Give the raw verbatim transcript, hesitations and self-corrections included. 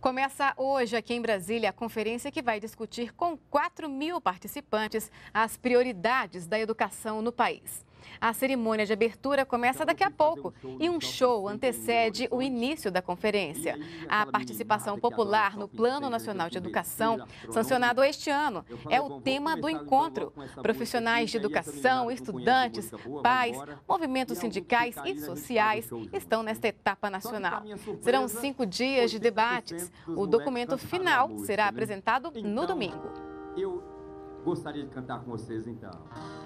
Começa hoje aqui em Brasília a conferência que vai discutir com quatro mil participantes as prioridades da educação no país. A cerimônia de abertura começa daqui a pouco e um show antecede o início da conferência. A participação popular no Plano Nacional de Educação, sancionado este ano, é o tema do encontro. Profissionais de educação, estudantes, pais, movimentos sindicais e sociais estão nesta etapa nacional. Serão cinco dias de debates. O documento final será apresentado no domingo. Eu gostaria de cantar com vocês, então.